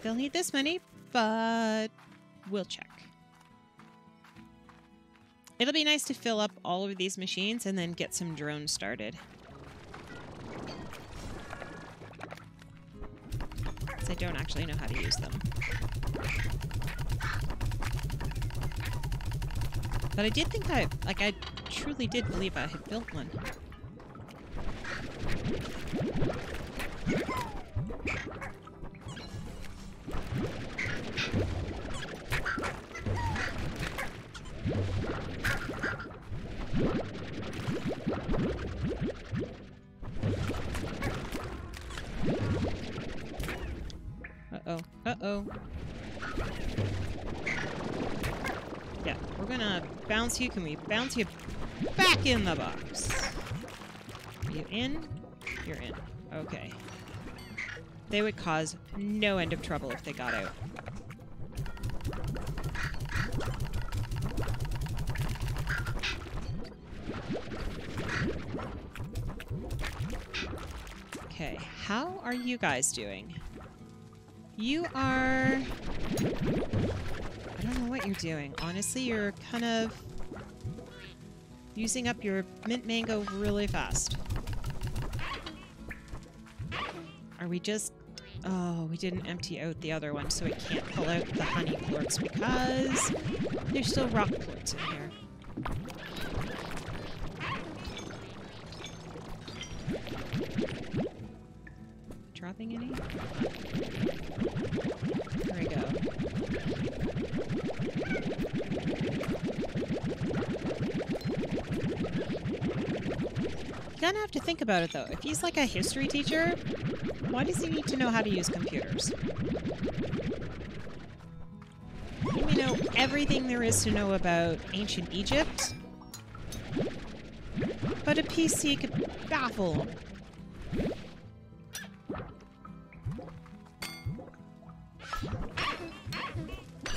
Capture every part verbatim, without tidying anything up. think they'll need this many, but we'll check. It'll be nice to fill up all of these machines and then get some drones started. Because I don't actually know how to use them. But I did think I, like, I truly did believe I had built one. Uh-oh. Uh-oh. Yeah, we're gonna bounce you. Can we bounce you back in the box? Are you in? You're in. Okay. They would cause no end of trouble if they got out. Okay, how are you guys doing? You are... I don't know what you're doing. Honestly, you're kind of using up your mint mango really fast. Are we just... Oh, we didn't empty out the other one, so we can't pull out the honey plorts because there's still rock plorts in here. Dropping any? There we go. You're gonna have to think about it, though. If he's like a history teacher, why does he need to know how to use computers? We know everything there is to know about ancient Egypt, but a P C could baffle.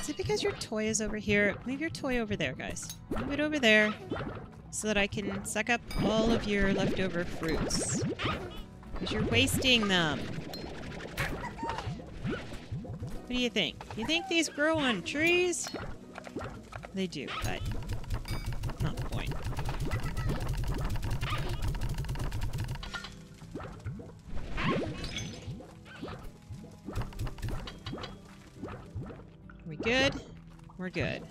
Is it because your toy is over here? Move your toy over there, guys. Move it over there so that I can suck up all of your leftover fruits. Because you're wasting them. What do you think? You think these grow on trees? They do, but not the point. Are we good? We're good.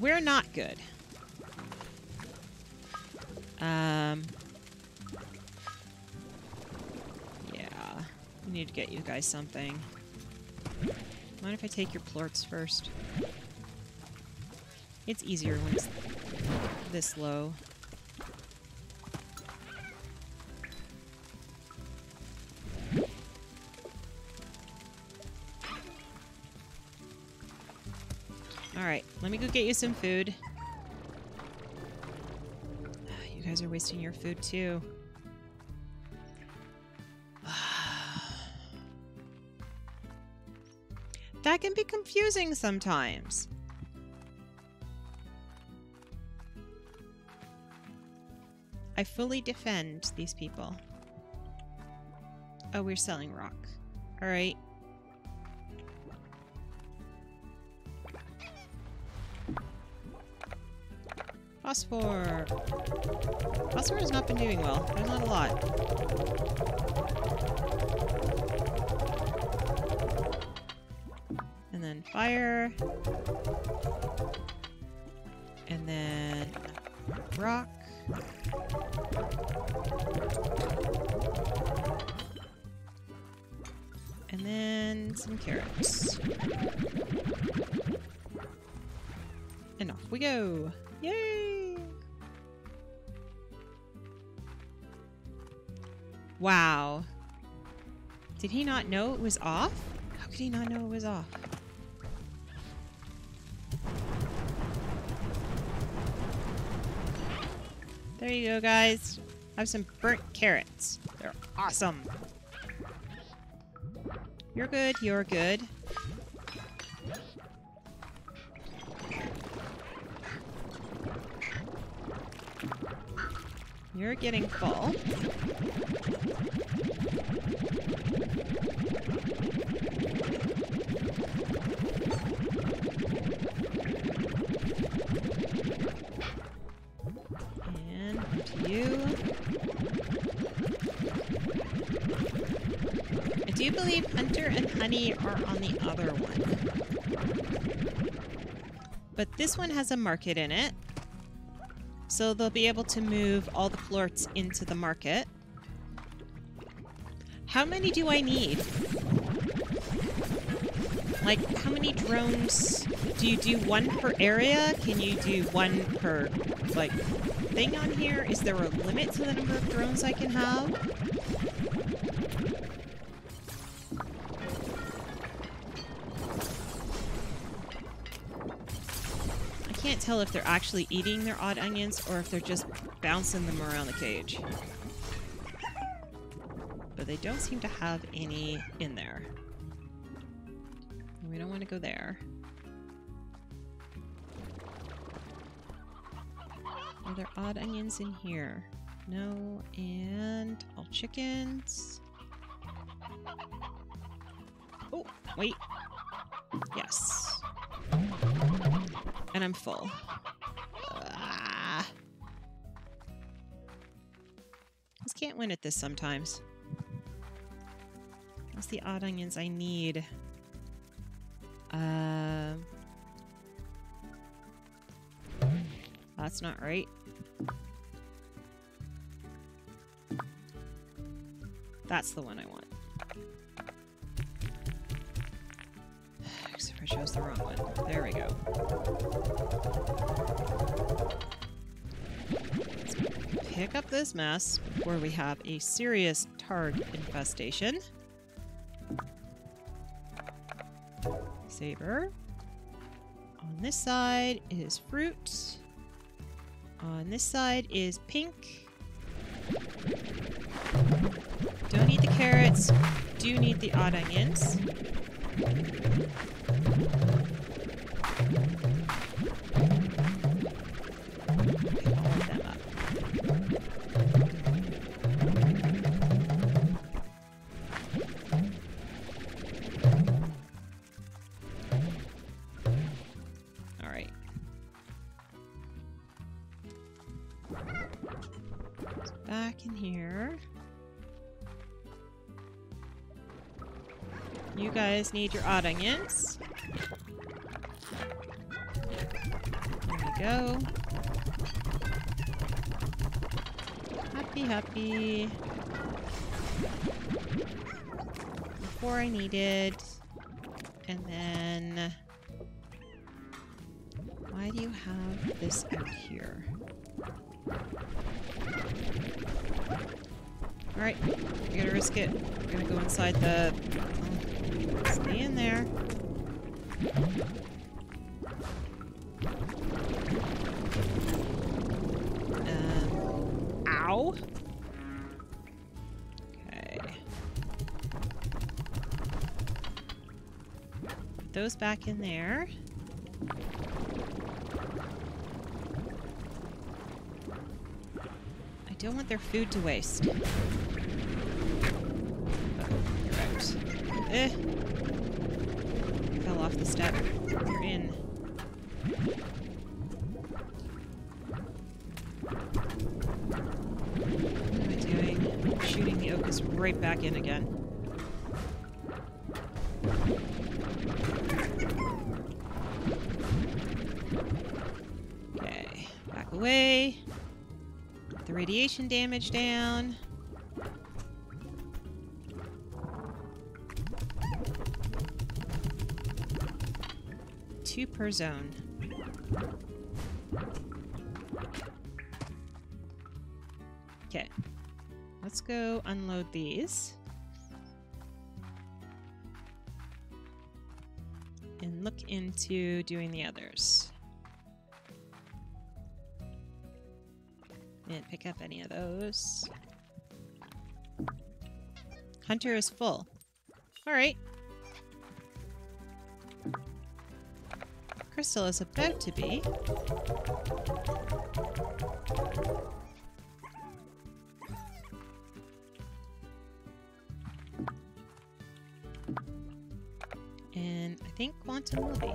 We're not good. Um... I need to get you guys something. Mind if I take your plorts first? It's easier when it's this low. Alright, let me go get you some food. You guys are wasting your food too. That can be confusing sometimes. I fully defend these people. Oh, we're selling rock. All right. Phosphor. Phosphor has not been doing well. There's not a lot. And then fire, and then rock. And then some carrots. And off we go. Yay! Wow. Did he not know it was off? How could he not know it was off? There you go, guys. Have some burnt carrots. They're awesome. You're good, you're good. You're getting full. nectar and honey are on the other one. But this one has a market in it, so they'll be able to move all the plorts into the market. How many do I need? Like, how many drones? Do you do one per area? Can you do one per, like, thing on here? Is there a limit to the number of drones I can have? I can't tell if they're actually eating their odd onions or if they're just bouncing them around the cage. But they don't seem to have any in there. We don't want to go there. Are there odd onions in here? No, and all chickens. Oh, wait. Yes. And I'm full. Ah. Just can't win at this sometimes. That's the odd onions I need. Uh, that's not right. That's the one I want. Except for I chose the wrong one. There we go. Let's pick up this mess before we have a serious targ infestation. Saber. On this side is fruit. On this side is pink. Don't eat the carrots. Do need the odd onions. Pick all of them up. All right. So back in here. You guys need your odd onions. There we go. Happy, happy. Four I needed. And then... why do you have this out here? Alright, we're gonna risk it. We're gonna go inside the... stay in there. Um, ow. Okay. Put those back in there. I don't want their food to waste. Oh, you're out. Eh. Off the step. You're in. What am I doing? I'm shooting the Ocus right back in again. Okay. Back away. Get the radiation damage down. Two per zone. Okay. Let's go unload these. And look into doing the others. Didn't pick up any of those. Hunter is full. Alright. Crystal is about to be. And I think Quantum will be.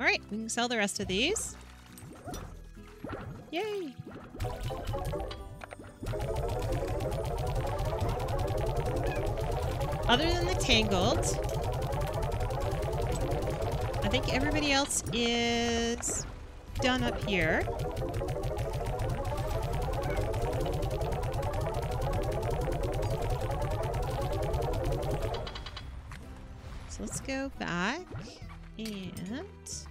Alright, we can sell the rest of these. Yay! Other than the Tangled, I think everybody else is done up here. So let's go back and...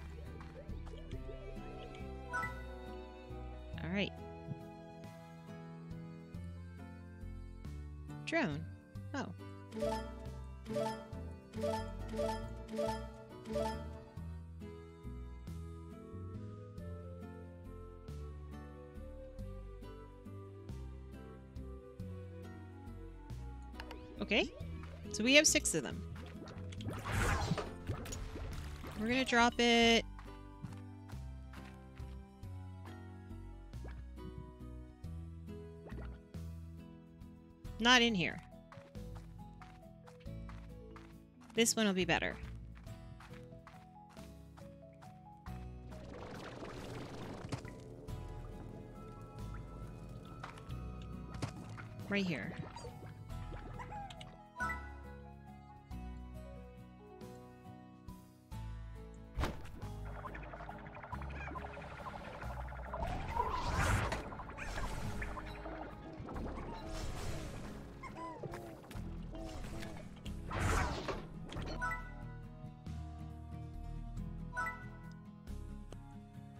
All right. Drone. Oh. Okay. So we have six of them. We're gonna drop it. Not in here. This one will be better. Right here.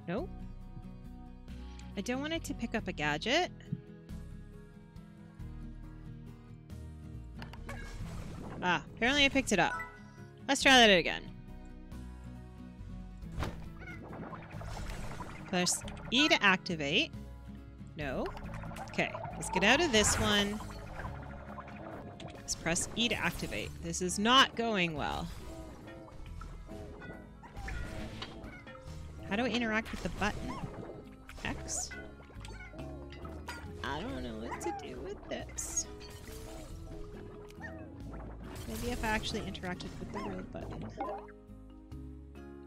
Nope. I don't want it to pick up a gadget. Ah, apparently I picked it up. Let's try that again. Push E to activate. No. Okay, let's get out of this one. Let's press E to activate. This is not going well. How do I interact with the button? X? I don't know what to do with this. Maybe if I actually interacted with the real button.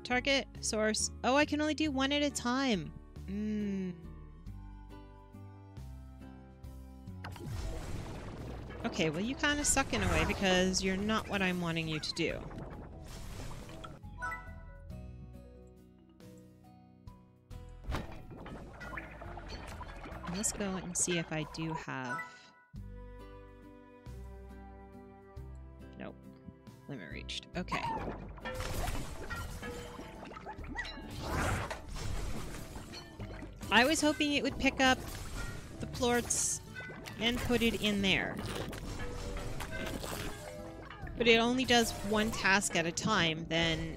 Target, source. Oh, I can only do one at a time. Mm. Okay, well you kind of suck in a way because you're not what I'm wanting you to do. Let's go and see if I do have... Nope. Limit reached. Okay. I was hoping it would pick up the plorts and put it in there. But it only does one task at a time, then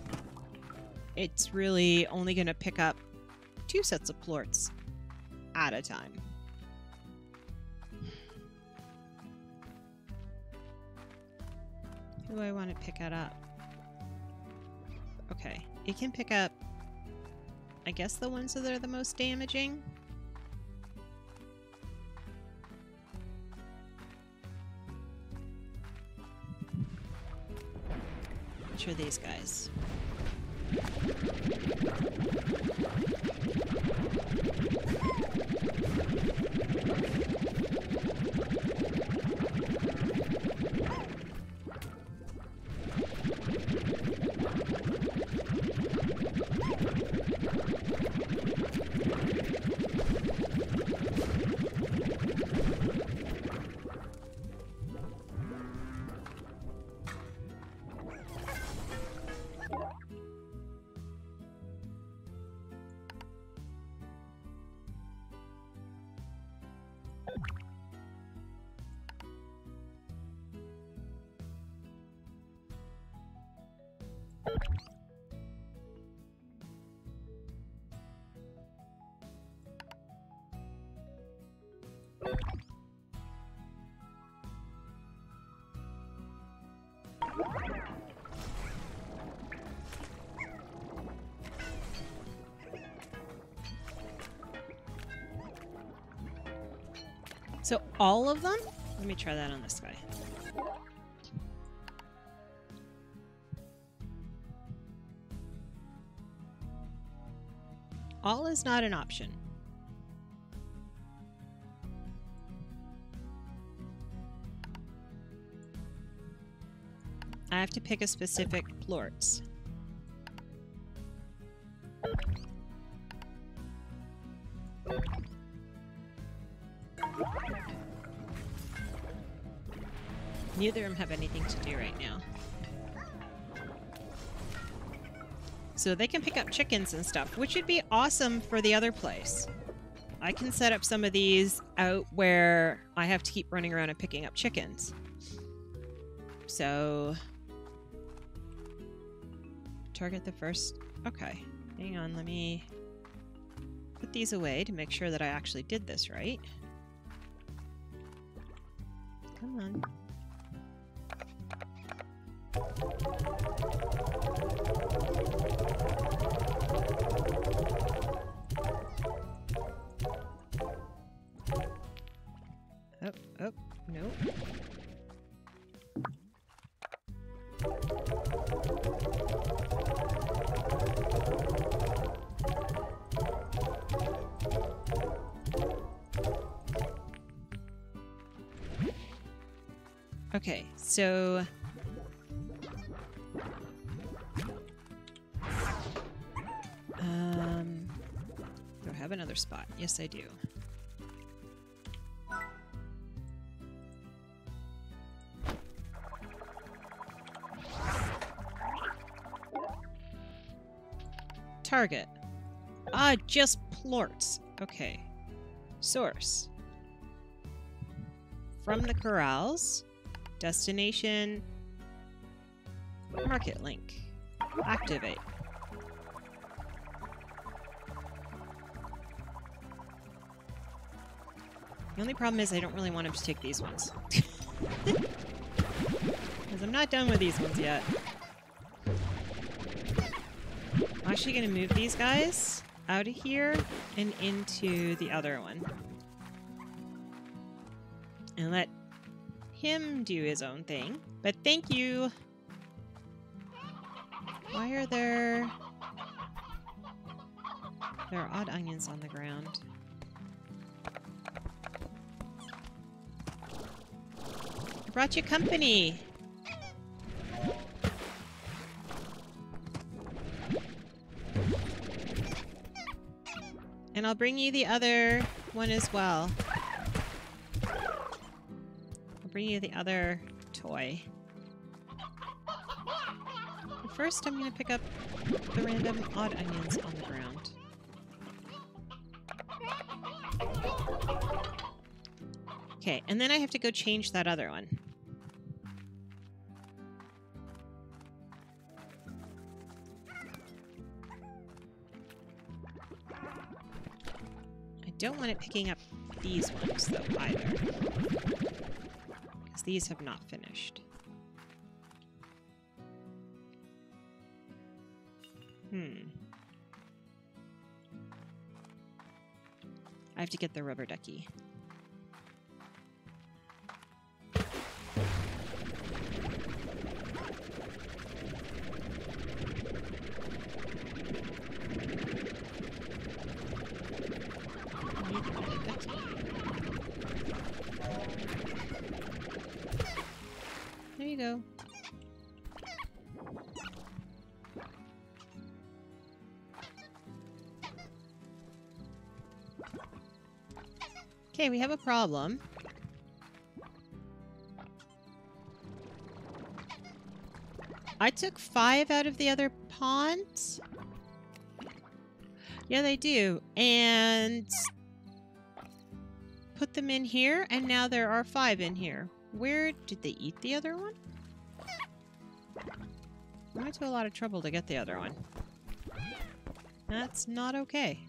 it's really only going to pick up two sets of plorts at a time. Who do I want to pick it up? Okay, it can pick up, I guess, the ones that are the most damaging. Which are these guys? So all of them? Let me try that on this guy. All is not an option. I have to pick a specific plorts. Neither of them have anything to do right now. So they can pick up chickens and stuff, which would be awesome for the other place. I can set up some of these out where I have to keep running around and picking up chickens. So target the first. Okay, hang on, let me put these away to make sure that I actually did this right. Come on. Oh, oh, no. Okay, so um, do I have another spot? Yes, I do. Target. Ah, just plorts. Okay. Source. From the corrals. Destination. Market link. Activate. The only problem is I don't really want him to take these ones. Because I'm not done with these ones yet. I'm actually going to move these guys out of here and into the other one. And let him do his own thing. But thank you! Why are there... There are odd onions on the ground. I brought you company! And I'll bring you the other one as well. I'll bring you the other toy. But first, I'm going to pick up the random odd onions on the ground. Okay, and then I have to go change that other one. Don't want it picking up these ones, though, either. Because these have not finished. Hmm. I have to get the rubber ducky. Go. Okay, we have a problem. I took five out of the other ponds. Yeah, they do. And put them in here, and now there are five in here. Where did they eat the other one? I went to a lot of trouble to get the other one. That's not okay.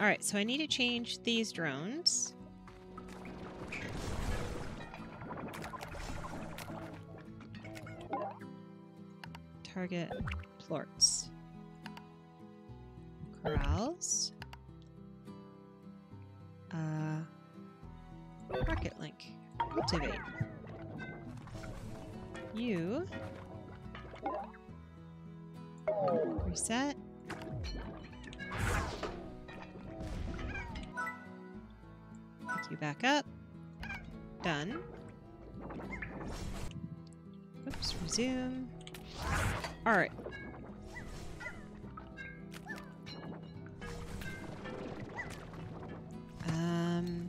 Alright, so I need to change these drones. Target plorts. Corrals. Uh, Rocket link. Activate. You reset. Pick you back up. Done. zoom, zoom. Alright. Um.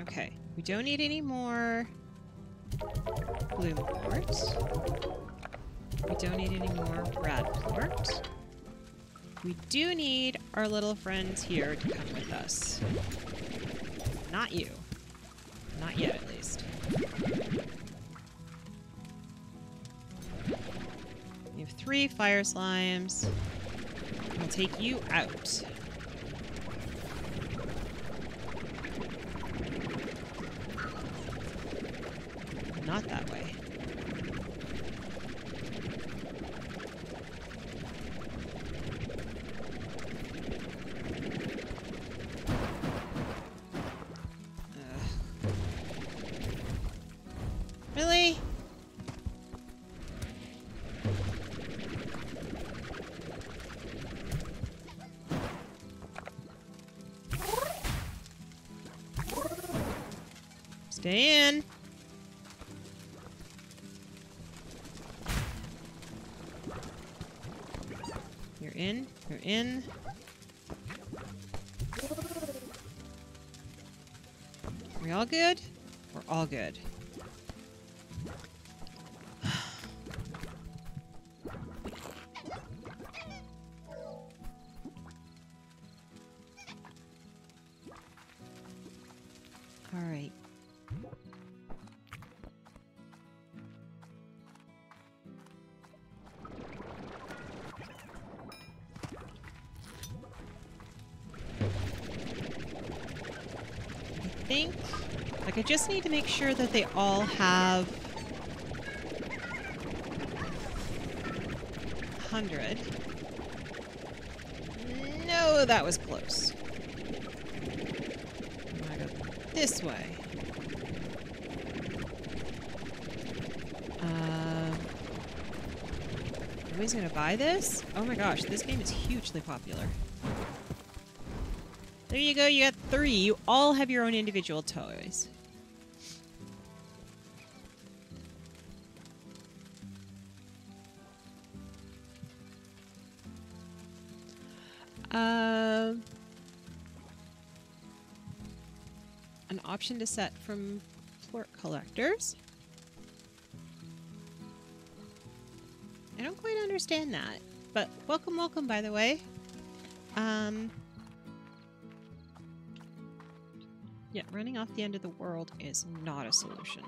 Okay. We don't need any more blue quartz. We don't need any more rad quartz. We do need our little friends here to come with us. Not you. Not yet, at least. We have three fire slimes. We'll take you out. Not that way. Really? Stay in. You're in. You're in. Are we all good? We're all good. Like, I just need to make sure that they all have one hundred. No, that was close. I'm gonna go this way. Uh, nobody's gonna buy this? Oh my gosh, this game is hugely popular. There you go, you got three. You all have your own individual toys. Uh, an option to set from port collectors. I don't quite understand that, but welcome, welcome, by the way. Um... Yeah, running off the end of the world is not a solution.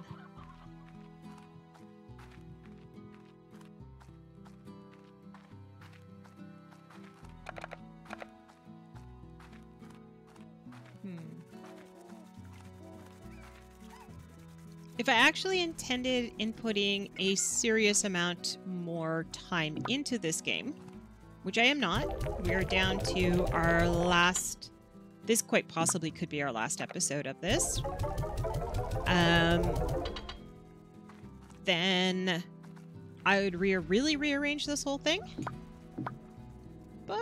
Hmm. If I actually intended inputting a serious amount more time into this game, which I am not, we are down to our last... This quite possibly could be our last episode of this. Um, then I would re really rearrange this whole thing. But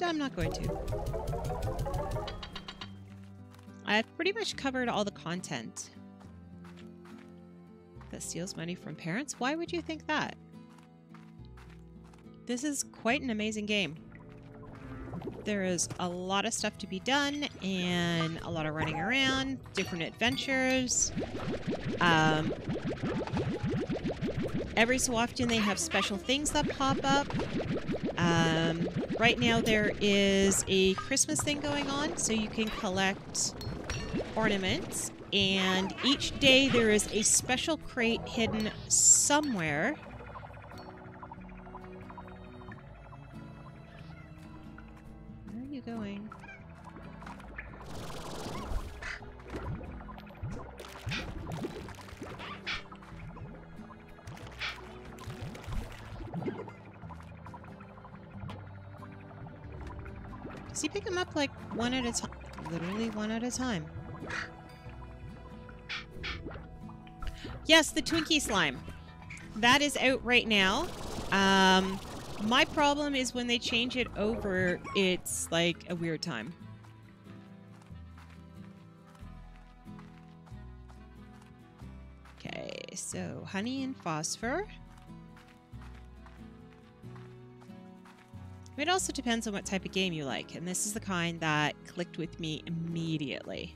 I'm not going to. I've pretty much covered all the content that steals money from parents. Why would you think that? This is quite an amazing game. There is a lot of stuff to be done and a lot of running around, different adventures. Um, every so often they have special things that pop up. Um, right now there is a Christmas thing going on, so you can collect ornaments. And each day there is a special crate hidden somewhere. Going. Does he pick him up like one at a time? Literally one at a time. Yes, the Twinkie slime. That is out right now. Um... My problem is when they change it over, it's like a weird time. Okay, So honey and phosphor. It also depends on what type of game you like, and this is the kind that clicked with me immediately.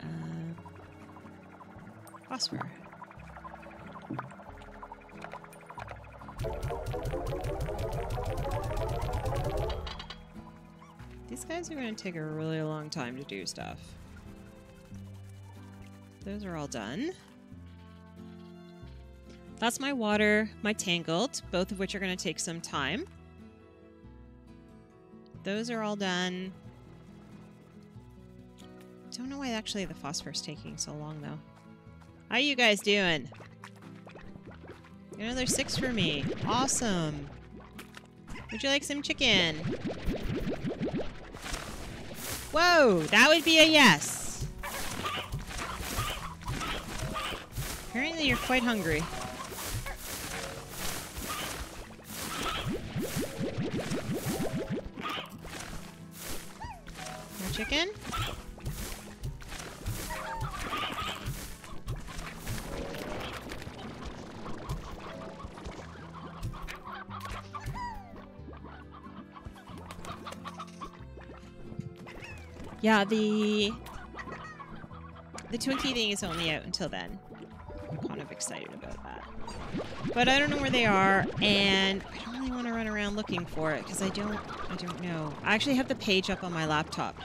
Uh, phosphor. These guys are going to take a really long time to do stuff. Those are all done. That's my water, my tangled, both of which are going to take some time. Those are all done. Don't know why actually the phosphorus is taking so long, though. How you guys doing? Another six for me. Awesome. Would you like some chicken? Whoa, that would be a yes. Apparently you're quite hungry. More chicken? Yeah, the the Twinkie thing is only out until then. I'm kind of excited about that. But I don't know where they are, and I don't really want to run around looking for it, because I don't I don't know. I actually have the page up on my laptop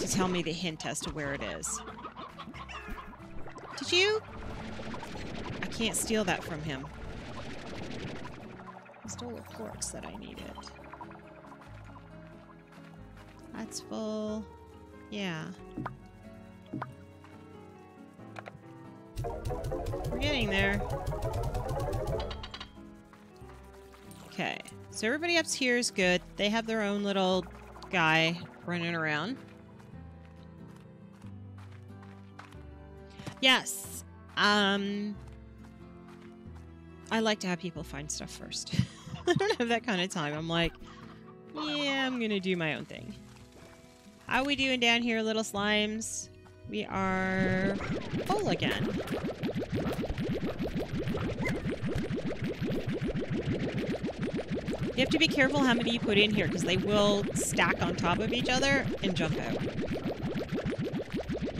to tell me the hint as to where it is. Did you? I can't steal that from him. I stole reports that I needed. That's full. Yeah. We're getting there. Okay. So everybody up here is good. They have their own little guy running around. Yes. Um, I like to have people find stuff first. I don't have that kind of time. I'm like, yeah, I'm going to do my own thing. How we doing down here, little slimes? We are full again. You have to be careful how many you put in here, because they will stack on top of each other and jump out.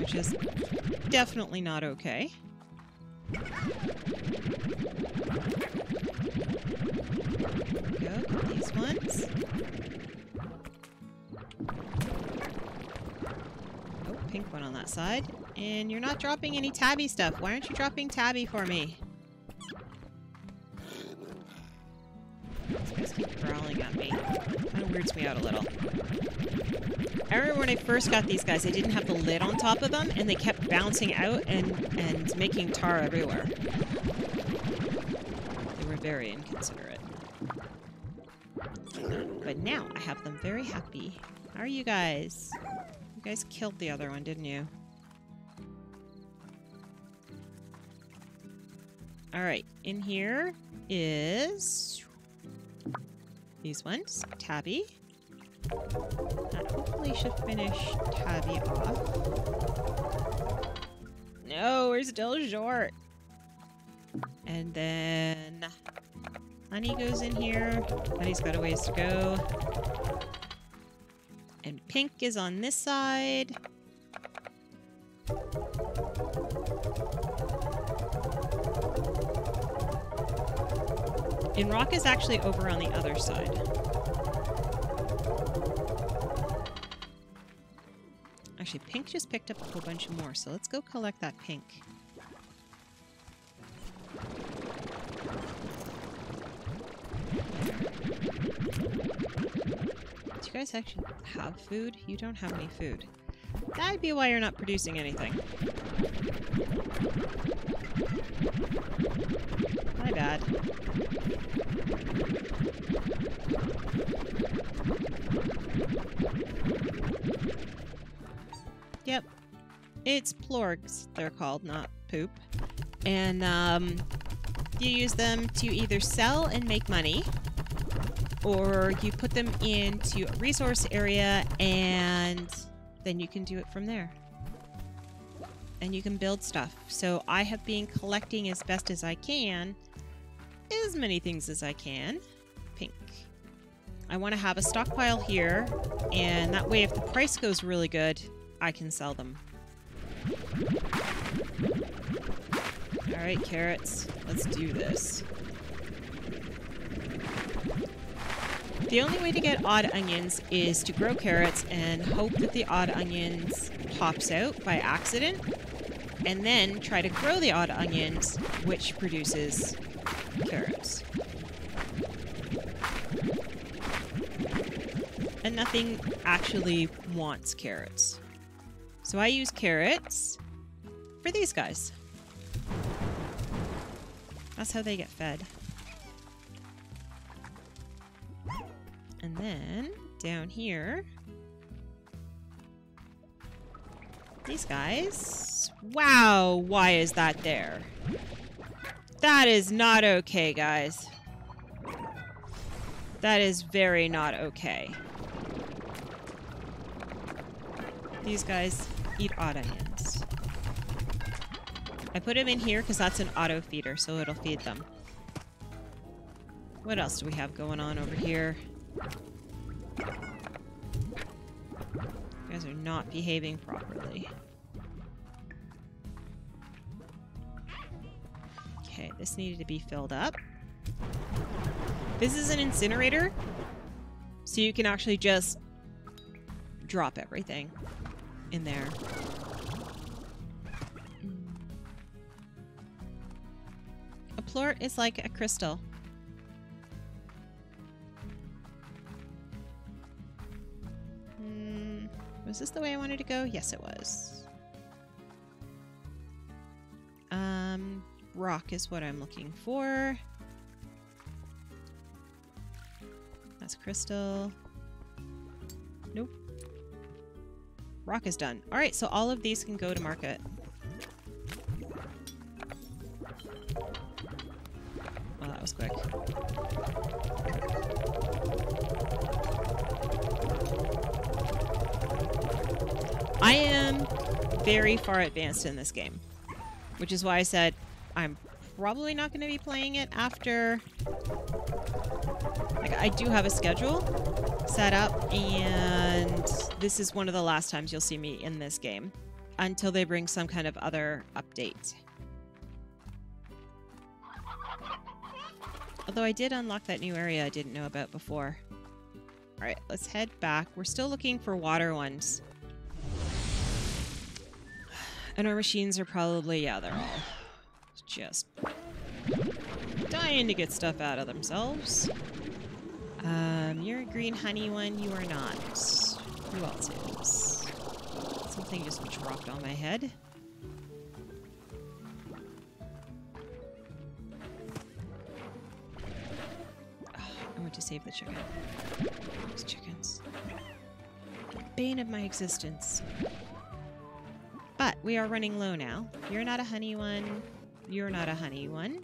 Which is definitely not okay. There we go, get these ones. Pink one on that side. And you're not dropping any tabby stuff. Why aren't you dropping tabby for me? These guys keep growling at me. Kind of weirds me out a little. I remember when I first got these guys, I didn't have the lid on top of them, and they kept bouncing out and, and making tar everywhere. They were very inconsiderate. But now I have them very happy. How are you guys? You guys killed the other one, didn't you? Alright, in here is these ones. Tabby. That hopefully should finish Tabby off. No, we're still short. And then Honey goes in here. Honey's got a ways to go. And Pink is on this side. And Rock is actually over on the other side. Actually, Pink just picked up a whole bunch more, so let's go collect that Pink. You guys actually have food? You don't have any food. That'd be why you're not producing anything. My bad. Yep. It's plorgs, they're called, not poop. And um, you use them to either sell and make money, or you put them into a resource area and then you can do it from there. and you can build stuff. So I have been collecting as best as I can, as many things as I can. Pink. I want to have a stockpile here, and that way if the price goes really good, I can sell them. Alright, carrots. Let's do this. The only way to get odd onions is to grow carrots and hope that the odd onions pops out by accident, and then try to grow the odd onions, which produces carrots. And nothing actually wants carrots. So I use carrots for these guys. That's how they get fed. And then, down here, these guys... Wow! Why is that there? That is not okay, guys. That is very not okay. These guys eat odd onions. I put them in here because that's an auto feeder, so it'll feed them. What else do we have going on over here? You guys are not behaving properly. Okay, this needed to be filled up. This is an incinerator, so you can actually just drop everything in there. A plort is like a crystal. Was this the way I wanted to go? Yes, it was. Um, rock is what I'm looking for. That's crystal. Nope. Rock is done. Alright, so all of these can go to market. Well, that was quick. I am very far advanced in this game, which is why I said I'm probably not going to be playing it after... Like, I do have a schedule set up, and this is one of the last times you'll see me in this game until they bring some kind of other update. Although I did unlock that new area I didn't know about before. Alright, let's head back. We're still looking for water ones. And our machines are probably, yeah, they're all just dying to get stuff out of themselves. Um, you're a green honey one, you are not. Who else is? Something just dropped on my head. Oh, I want to save the chicken. Those chickens. Bane of my existence. But we are running low now. You're not a honey one. You're not a honey one.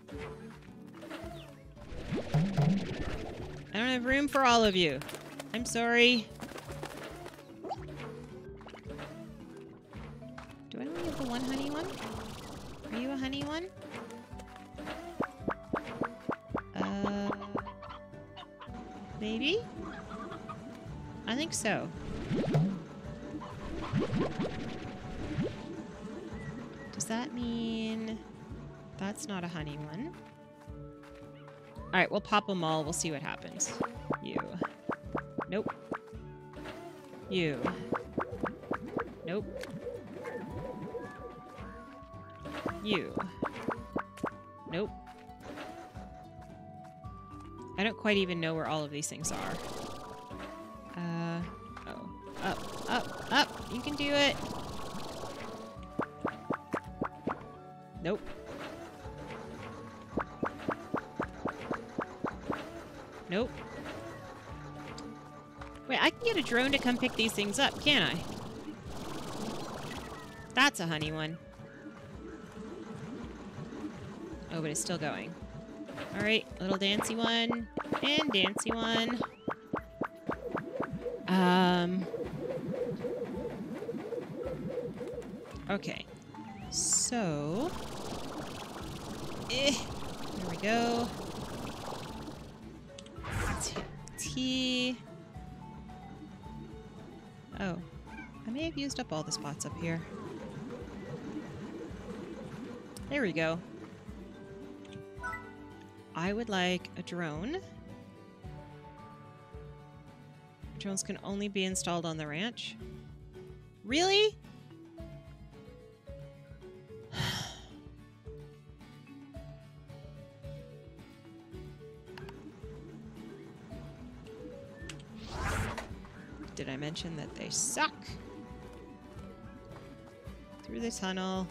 I don't have room for all of you. I'm sorry. Do I only have the one honey one? Are you a honey one? Uh, maybe? I think so. That mean that's not a honey one? All right, we'll pop them all. We'll see what happens. You. Nope. You. Nope. You. Nope. I don't quite even know where all of these things are. Uh, oh. Up, up, up. You can do it. Nope. Nope. Wait, I can get a drone to come pick these things up, can't I? That's a honey one. Oh, but it's still going. Alright, little dancy one. And dancy one. Um. Okay. So... Eh, there we go. T. Oh. I may have used up all the spots up here. There we go. I would like a drone. Drones can only be installed on the ranch. Really? Did I mention that they suck? Through the tunnel.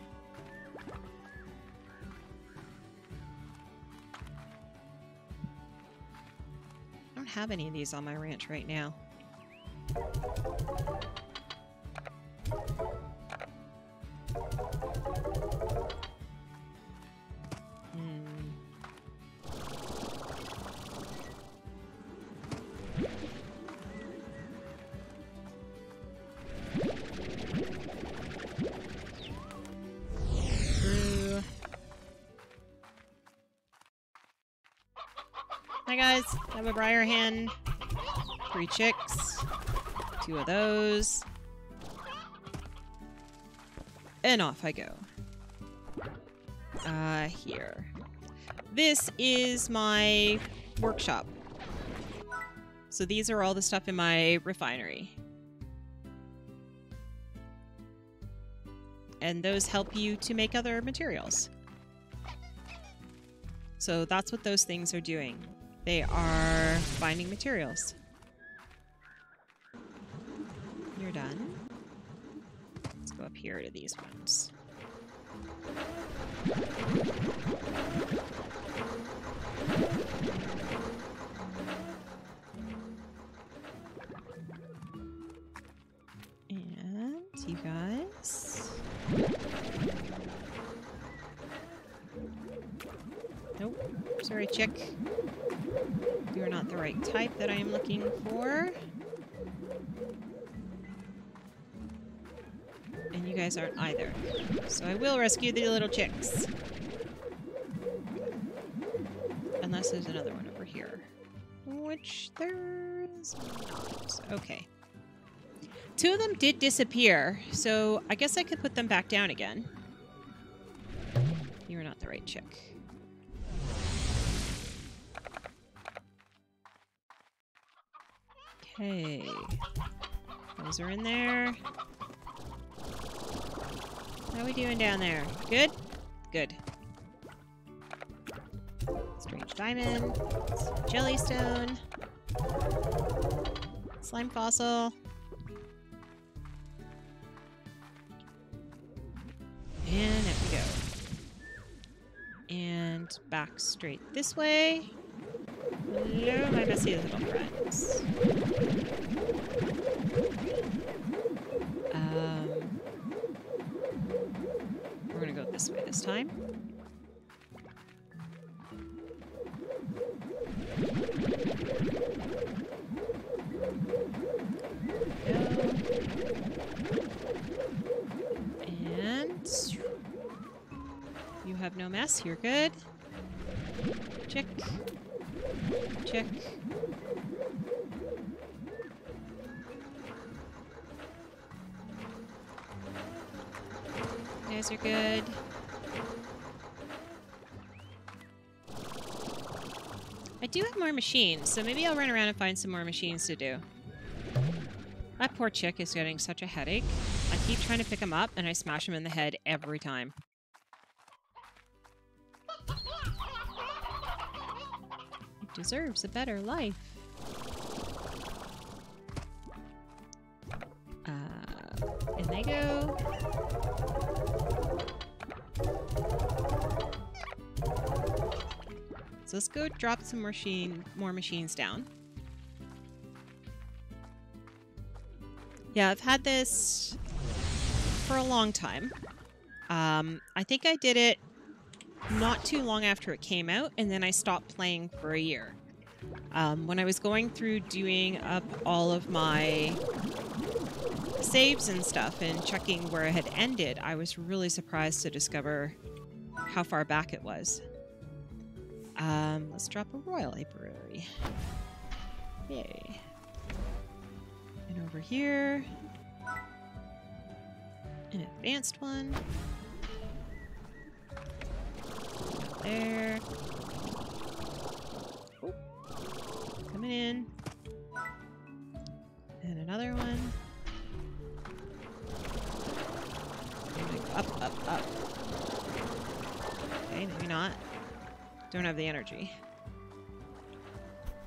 I don't have any of these on my ranch right now. Guys, I have a briar hen, three chicks, two of those, and off I go. Uh, here. This is my workshop. So these are all the stuff in my refinery. And those help you to make other materials. So that's what those things are doing. They are finding materials. You're done. Let's go up here to these ones. And you guys. Nope. Sorry, chick. You're not the right type that I am looking for. And you guys aren't either. So I will rescue the little chicks. Unless there's another one over here. Which there is not. Okay. Two of them did disappear, so I guess I could put them back down again. You're not the right chick. Hey, those are in there. How are we doing down there? Good? Good. Strange diamond. Jellystone. Slime fossil. And up we go. And back straight this way. Hello, my messy little friends. Um, we're gonna go this way this time. Go. And you have no mess. You're good. Check. Check. You guys are good. I do have more machines, so maybe I'll run around and find some more machines to do. That poor chick is getting such a headache. I keep trying to pick him up, and I smash him in the head every time. Deserves a better life. Uh, in they go. So let's go drop some machine, more machines down. Yeah, I've had this for a long time. Um, I think I did it not too long after it came out, and then I stopped playing for a year. Um, when I was going through doing up all of my saves and stuff and checking where it had ended, I was really surprised to discover how far back it was. Um, let's drop a Royal Apiary. Yay. And over here, an advanced one. There. Oh. Coming in. And another one. Like up, up, up. Okay, maybe not. Don't have the energy.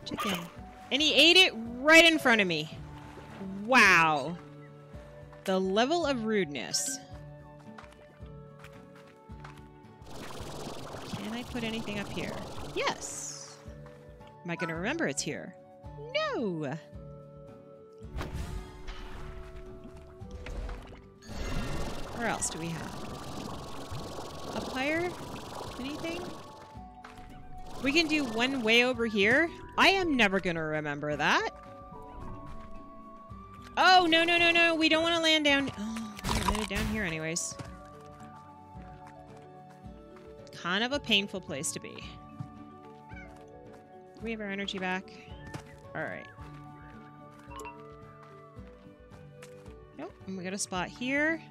Chicken. And he ate it right in front of me. Wow. The level of rudeness. Can I put anything up here? Yes. Am I going to remember it's here? No. Where else do we have? Up higher? Anything? We can do one way over here. I am never going to remember that. Oh, no, no, no, no. We don't want to land down. Oh, we landed down here anyways. Kind of a painful place to be. We have our energy back. All right. Nope. And we got a spot here.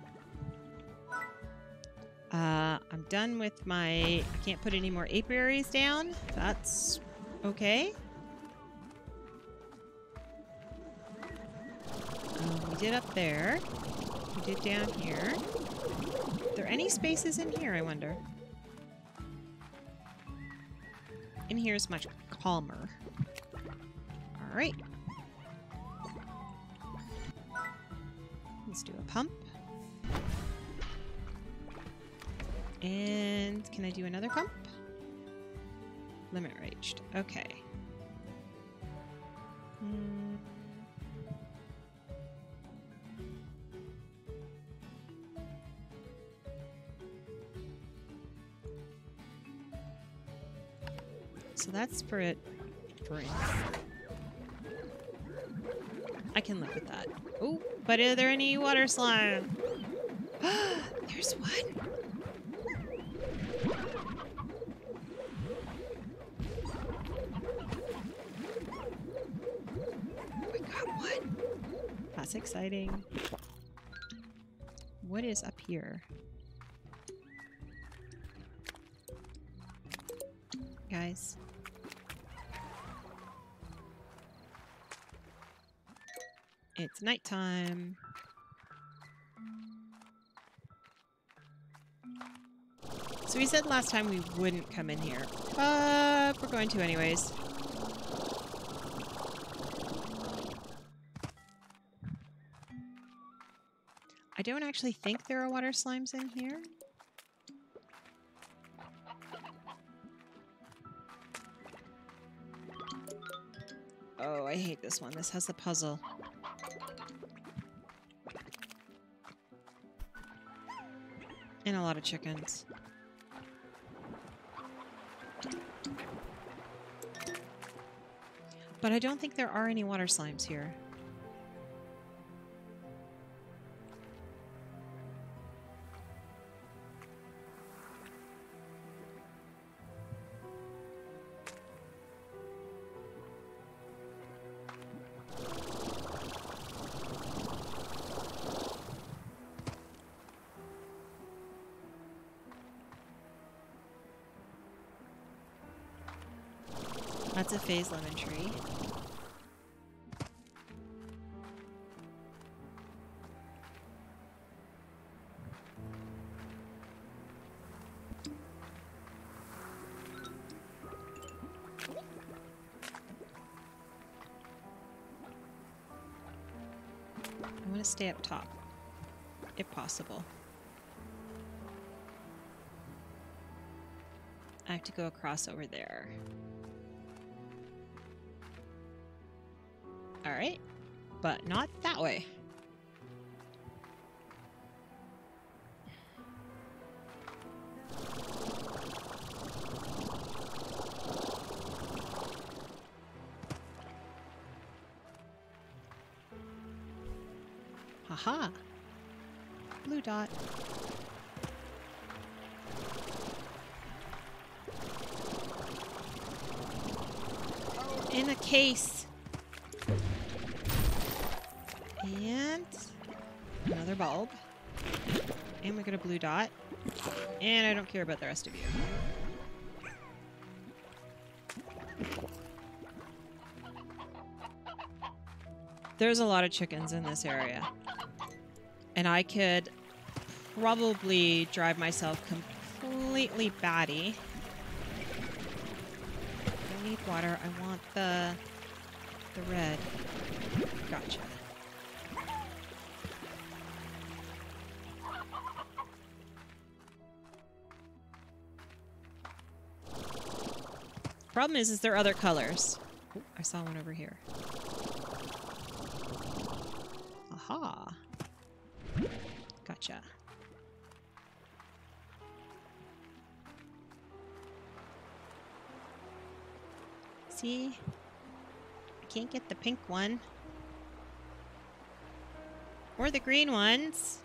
Uh, I'm done with my... I can't put any more apiaries down. That's okay. Um, we did up there. We did down here. Are there any spaces in here, I wonder? In here is much calmer. All right. Let's do a pump. And can I do another pump? Limit reached. Okay. Mm. So that's for it. For it. I can live with that. Oh, but are there any water slime? There's one. That's exciting. What is up here? Guys. It's nighttime. So we said last time we wouldn't come in here, but we're going to anyways. I don't actually think there are water slimes in here. Oh, I hate this one. This has the puzzle. And a lot of chickens. But I don't think there are any water slimes here. That's a phase lemon tree. I want to stay up top, if possible. I have to go across over there. Alright, but not that way. Ha Aha! Blue dot. In a case. And another bulb. And we got a blue dot. And I don't care about the rest of you. There's a lot of chickens in this area. And I could probably drive myself completely batty. I need water. I want the the red. Gotcha. Problem is, is there other colors? Ooh, I saw one over here. Aha. Gotcha. See? I can't get the pink one. Or the green ones.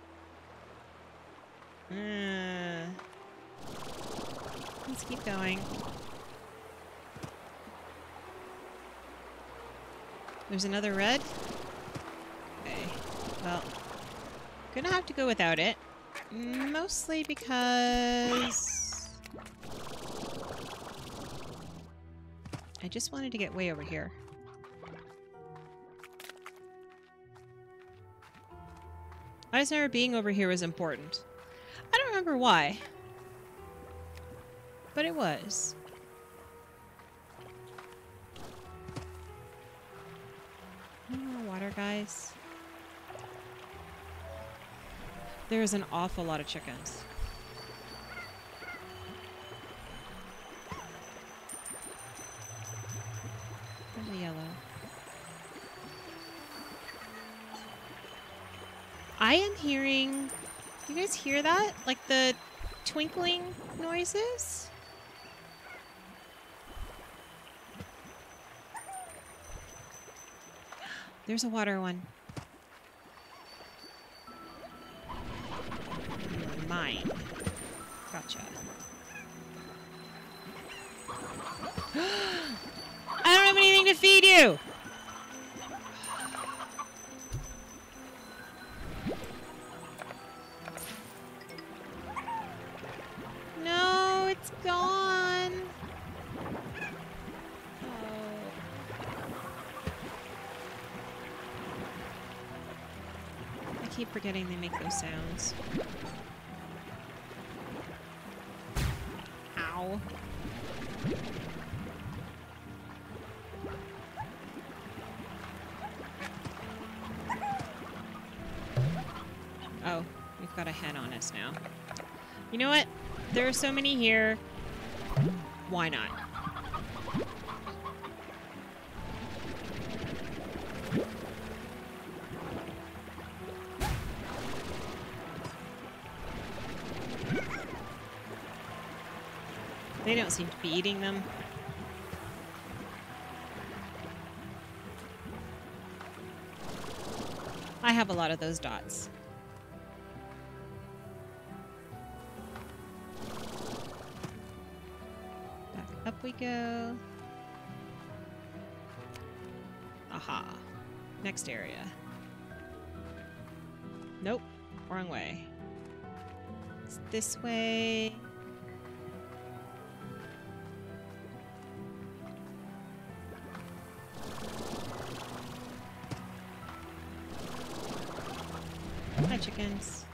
Uh, let's keep going. There's another red. Okay. Well, I'm gonna have to go without it. Mostly because I just wanted to get way over here. I just remember being over here was important. I don't remember why, but it was. Water, guys. There's an awful lot of chickens. And the yellow. I am hearing... Do you guys hear that? Like the twinkling noises? There's a water one. Mine. Gotcha. I don't have anything to feed you! No, it's gone! Oh. I keep forgetting they make those sounds. Oh, we've got a head on us now. You know what? There are so many here. Why not? They don't seem to be eating them. I have a lot of those dots. Back up we go. Aha. Next area. Nope. Wrong way. It's this way. Chickens.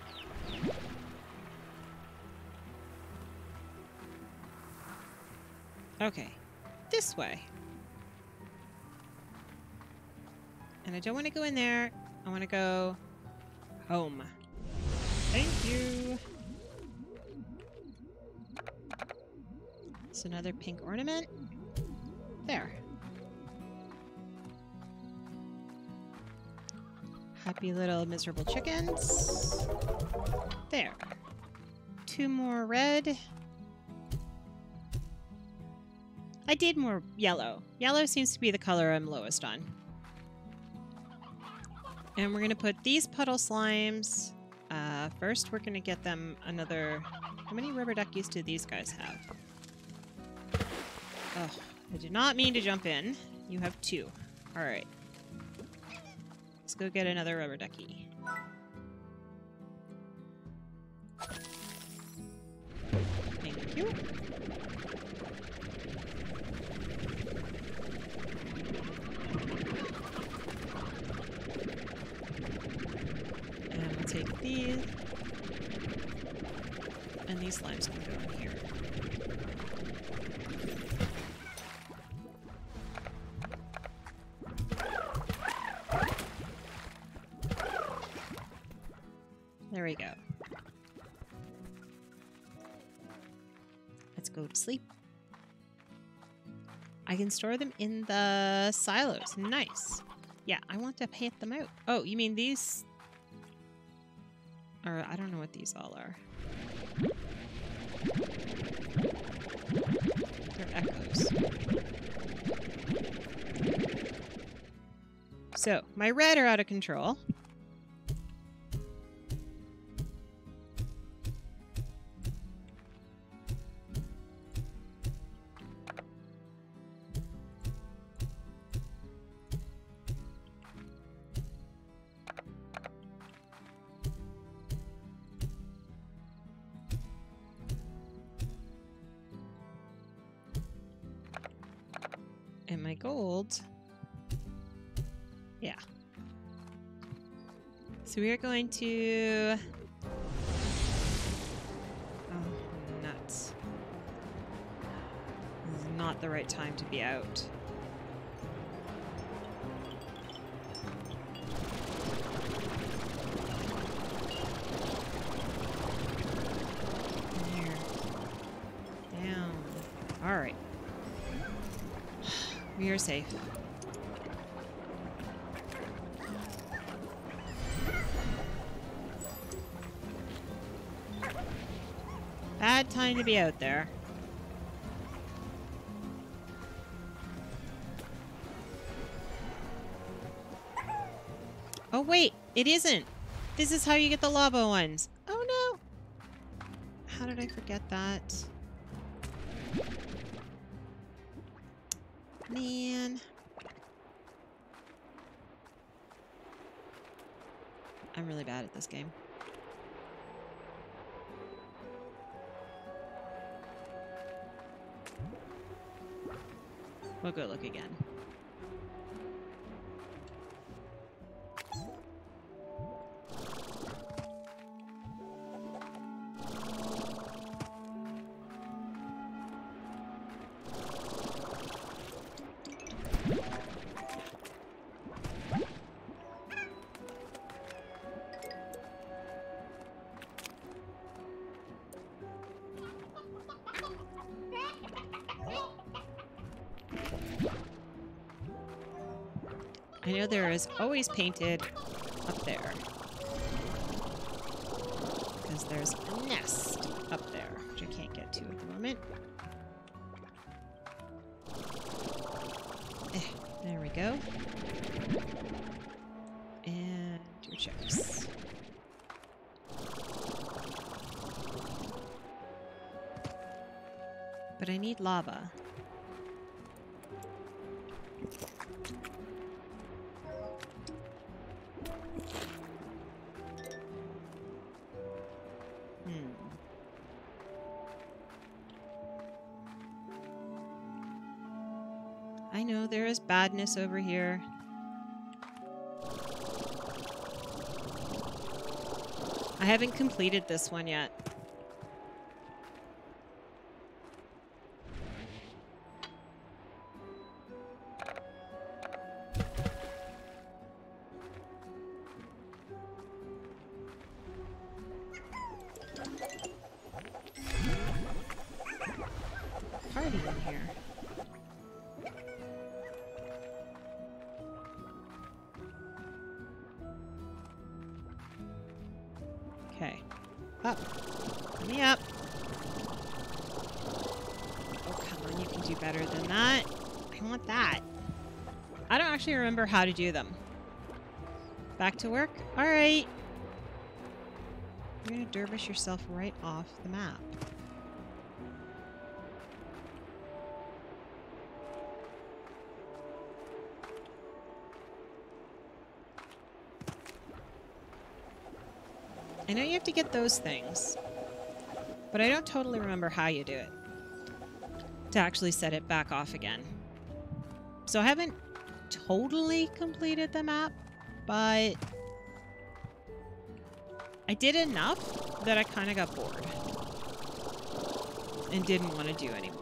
Okay, this way. And I don't want to go in there. I want to go home. Thank you. It's another pink ornament. There. Happy little miserable chickens. There. Two more red. I did more yellow. Yellow seems to be the color I'm lowest on. And we're going to put these puddle slimes. Uh, first, we're going to get them another... How many rubber duckies do these guys have? Oh, I did not mean to jump in. You have two. All right. Let's go get another rubber ducky. Thank you. And we'll take these. And these slimes can go in here. There we go. Let's go to sleep. I can store them in the silos. Nice. Yeah, I want to paint them out. Oh, you mean these? Or I don't know what these all are. They're echoes. So, my red are out of control. And my gold. Yeah. So we are going to... Oh, nuts. This is not the right time to be out. There. Down. All right. We are safe. Bad time to be out there. Oh wait, it isn't. This is how you get the lava ones. Oh no. How did I forget that? Man. I'm really bad at this game. We'll go look again. I know there is always painted up there. Because there's a nest up there, which I can't get to at the moment. Eh, there we go. And your chips. But I need lava. I know, there is badness over here. I haven't completed this one yet. Party in here. Okay. Up. Let me up. Oh, come on. You can do better than that. I want that. I don't actually remember how to do them. Back to work? Alright. You're going to dervish yourself right off the map. I know you have to get those things, but I don't totally remember how you do it to actually set it back off again. So I haven't totally completed the map, but I did enough that I kind of got bored and didn't want to do anymore.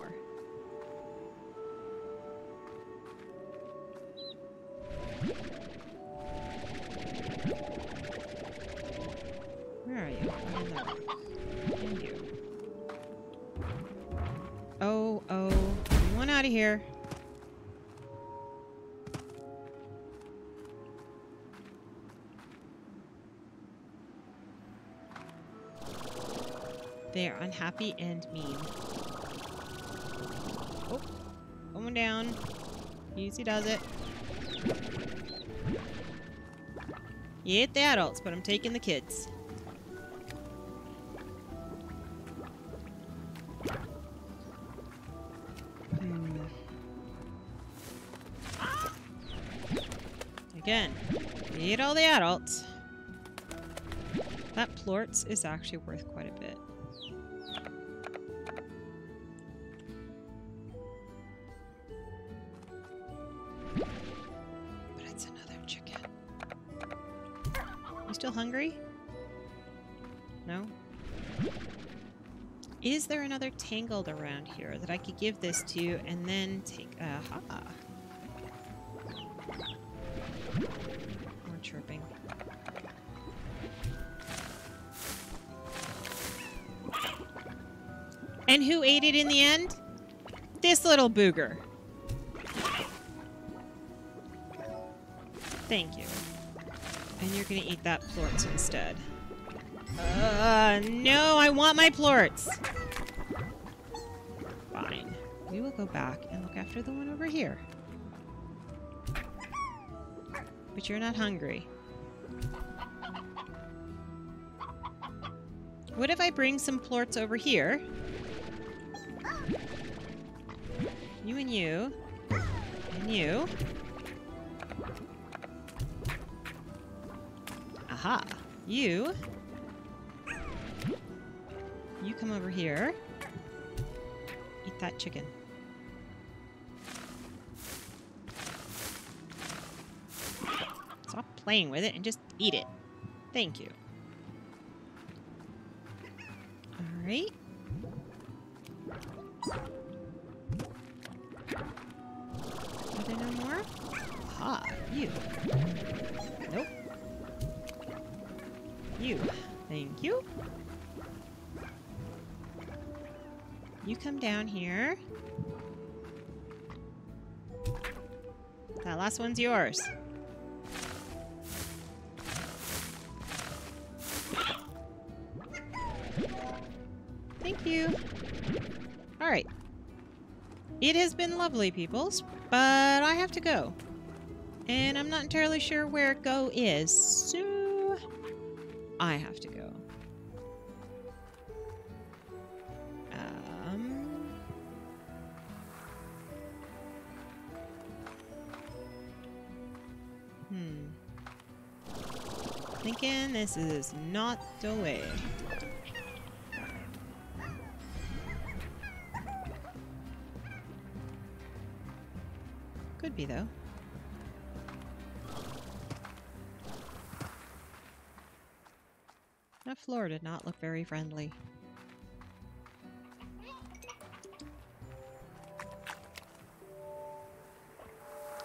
Where are you? And you. Oh, oh. You want out of here. They are unhappy and mean. Oh. Going down. Easy does it. You hit the adults, but I'm taking the kids. Again, eat all the adults. That plorts is actually worth quite a bit. But it's another chicken. You still hungry? No? Is there another Tangled around here that I could give this to and then take... Aha! Uh, Chirping. And who ate it in the end? This little booger. Thank you. And you're gonna eat that plorts instead. Uh, no, I want my plorts! Fine. We will go back and look after the one over here. But you're not hungry. What if I bring some plorts over here? You and you. And you. Aha. You. You come over here. Eat that chicken. Playing with it and just eat it. Thank you. All right. Are there no more? Ah, you. Nope. You. Thank you. You come down here. That last one's yours. You. All right. It has been lovely, peoples, but I have to go. And I'm not entirely sure where go is, so I have to go. Um, hmm. Thinking this is not the way. Could be, though. That floor did not look very friendly. Oh,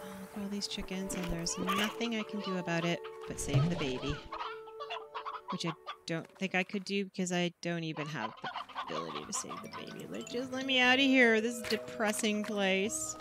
look at all these chickens, and there's nothing I can do about it but save the baby. Which I don't think I could do because I don't even have the ability to save the baby. Like, just let me out of here. This is a depressing place.